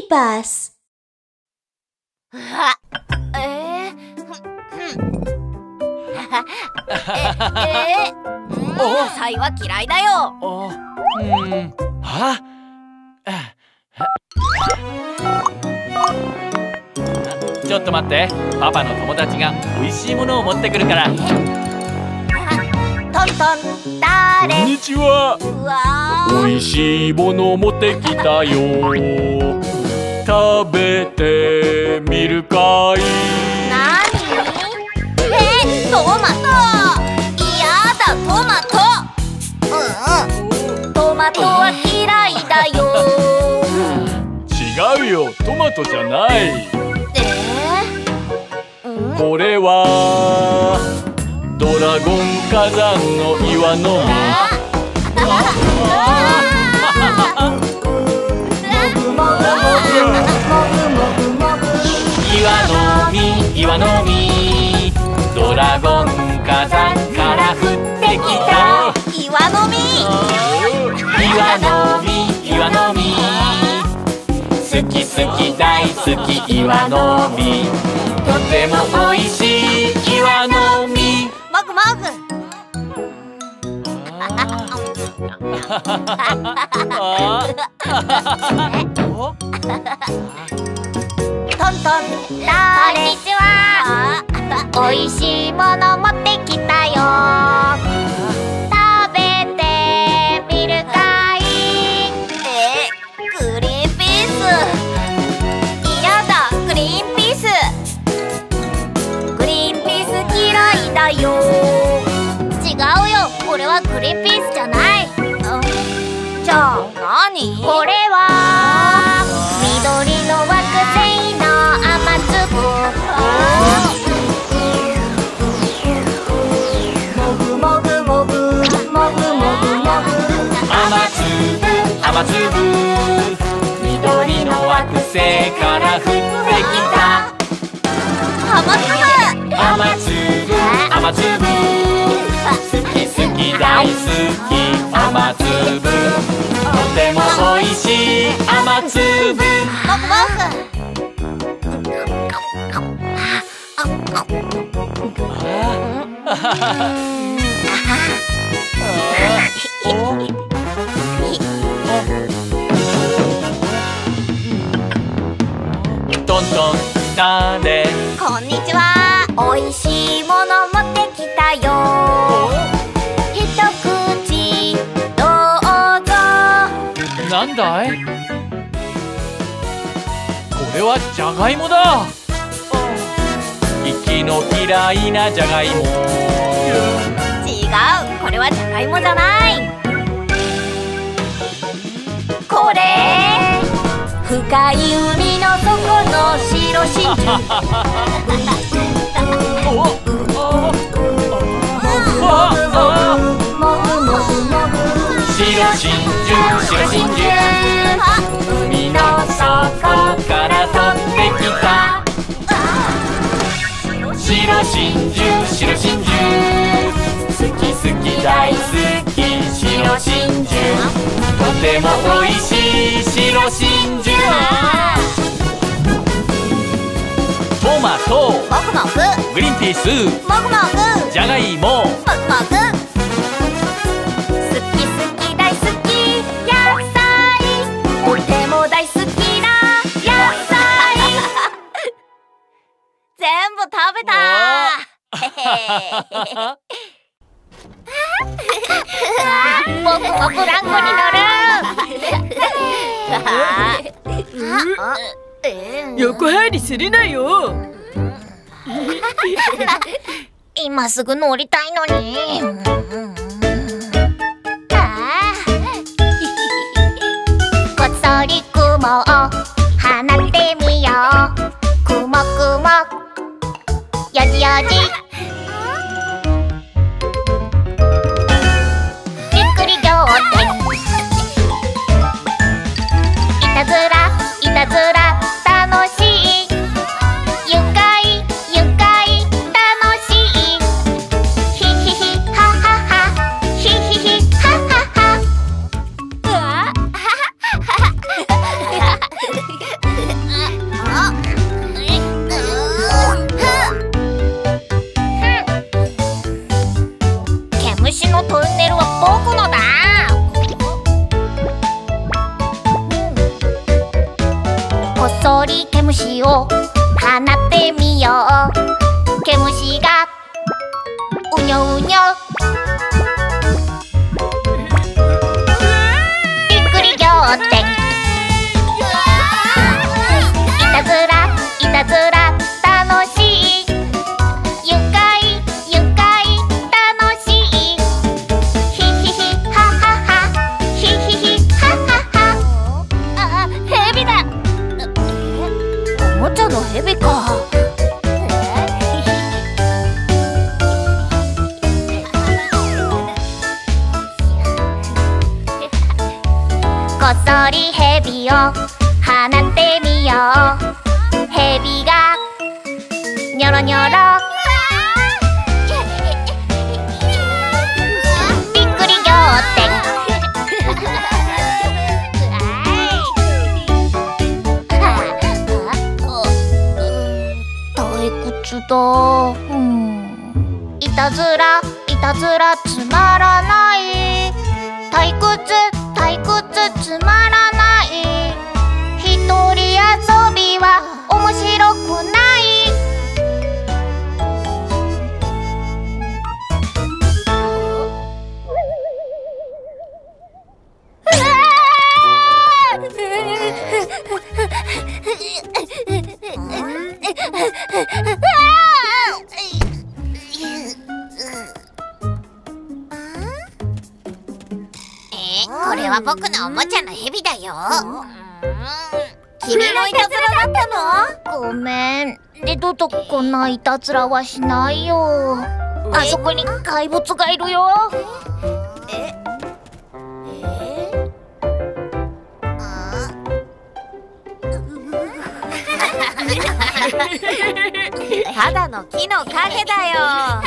ーバス。防災は嫌いだよ。ちょっと待って、パパの友達がおいしいものを持ってくるから。トントン、だれ？こんにちは。おいしいものを持ってきたよ。食べてみるかい？なに？トマト。いやだ、トマト。トマトは嫌いだよ。違うよ、トマトじゃない。これはドラゴン火山の岩の実。岩の実、ドラゴン火山から降ってきた。岩の実、岩の実、好き好き大好き岩の実。とてもおいしい岩の実。もぐもぐ。トントン、だれ？こんにちは。おいしいもの持ってきたよ。食べてみるかい？グリーンピース。いやだ、グリーンピース。だよ。違うよ、これはグリーンピースじゃない。じゃあ何？これは緑の惑星の雨粒。もぐもぐもぐもぐもぐもぐ、雨粒、緑の惑星から降ってきた。雨粒、好き好き大好き雨粒、とてもおいしい雨粒。トントン、だれ？こんにちは。おいしいもの持ってきたよ。一口どうぞ。なんだい？これはじゃがいもだ。息の嫌いなじゃがいも。違う、これはじゃがいもじゃない。これ深い海の底の白真珠。もぐもぐもぐもぐもぐもぐもぐ、白真珠、海の底から飛んできた。白真珠、好き好き大好き白真珠、とてもおいしい白真珠。トマト、もぐもぐ、グリーンピース、もぐもぐ、じゃがいも、もぐもぐ、好き好き大好き野菜、とても大好きな野菜。全部食べたー。僕もブランコに乗る。横入りするなよ。今すぐ乗りたいのに。こっそり雲を放ってみよう。雲雲、よじよじ。虫を放ってみよう。毛虫がうにょうにょ。びっくり仰天。いたずらいたずら楽しい。愉快愉快楽しい。ヒヒヒハハハヒヒヒハハハ。あ、ヘビだ。おもちゃのヘビか。こっそりヘビを放ってみよう。ヘビがニョロニョロ。びっくり仰天。退屈だ。いたずらいたずらつまらない。退屈退屈つまらない。一人遊びは面白くないは僕のおもちゃのヘビだよ。君のいたずらだったの？ごめん。二度とこんないたずらはしないよ。あそこに怪物がいるよ。ただの木の影だよ。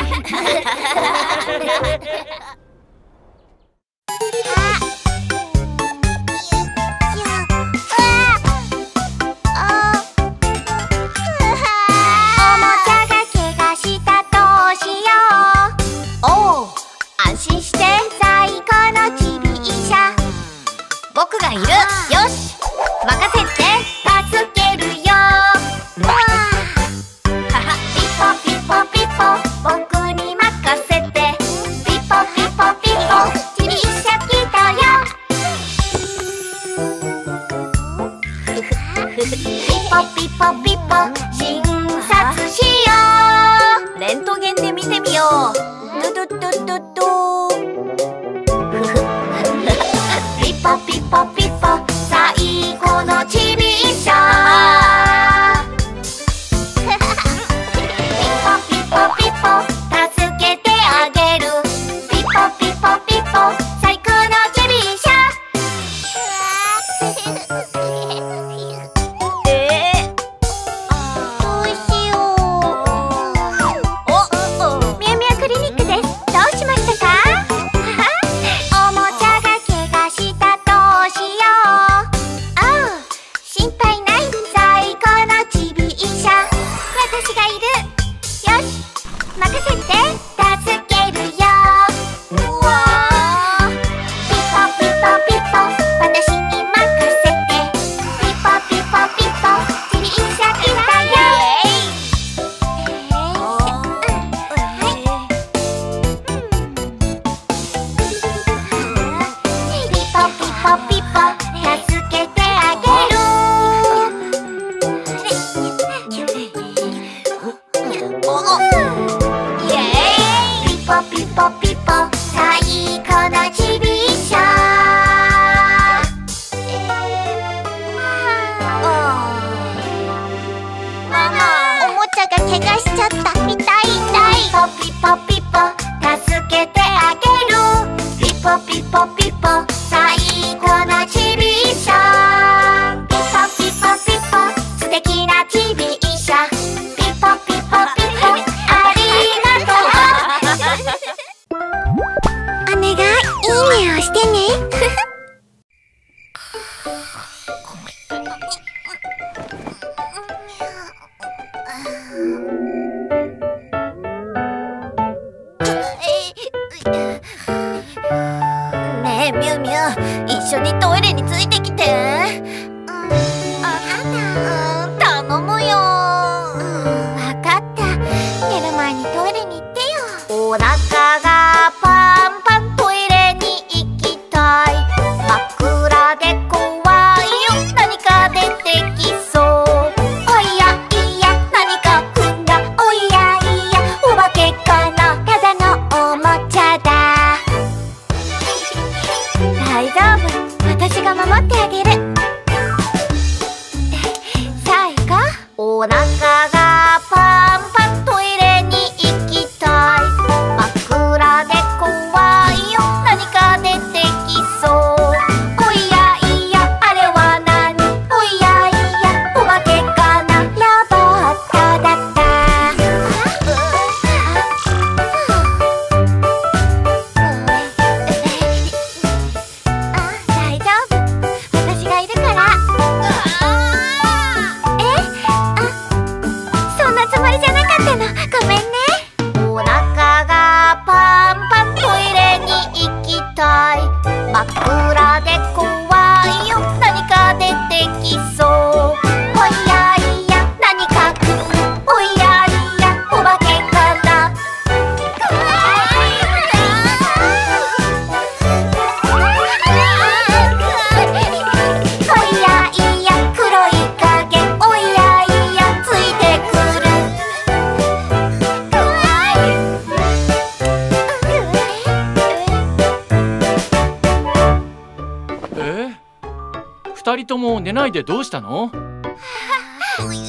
人とも寝ないでどうしたの？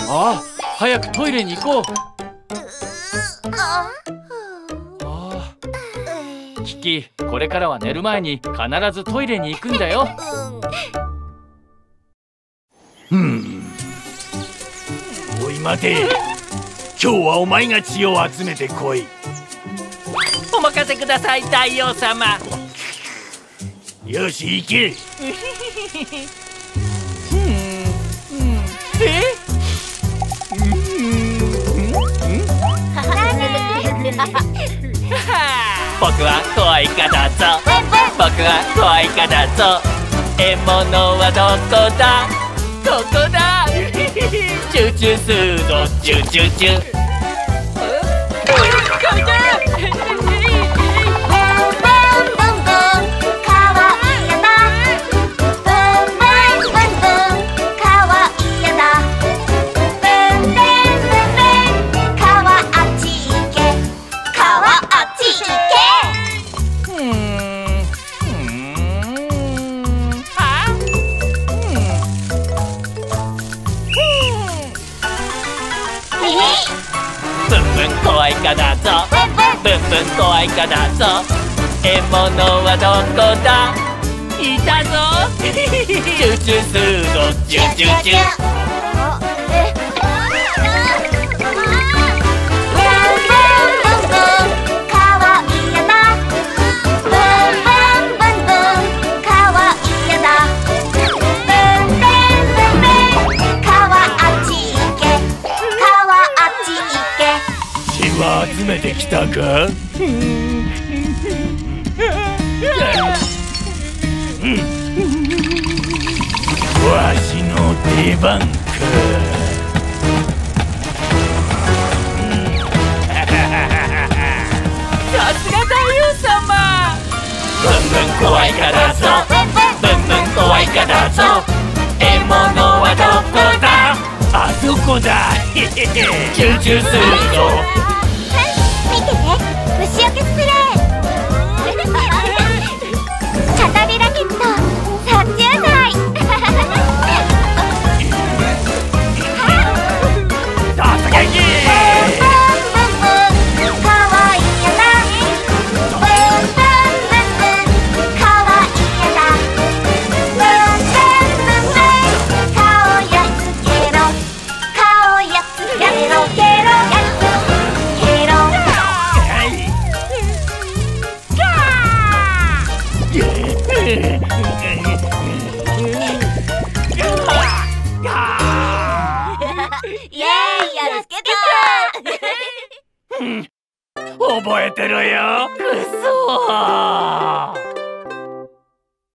ああ、早くトイレに行こう。ああ、キキ、これからは寝る前に必ずトイレに行くんだよ。おい待て、今日はお前が血を集めてこい。お任せください、太陽様。よし、行け。僕は怖いかだぞ。僕は怖いかだぞ。獲物はどこだ？ここだ。チューチューするぞ。チューチューチュー。怖いかだぞ。ブンブン怖いかだぞ。獲物はどこだ？いたぞ。チューチューするぞ。チューチューチュー。集めてきたか？わしの出番か。さすが太陽様。ブンブン怖いかだぞ。ブンブン怖いかだぞ。獲物はどこだ？あそこだ。チューチューするぞ。虫よけスプレー。キャタリラキット殺虫剤。どうぞ元気。ブンブンブンブン、かわいいやだ。ブンブンブンブン、かわいいやだ。ブンブンブンブン、顔やっつけろ。顔やっつけろ。ケロケロ。覚えてろよ。くそー。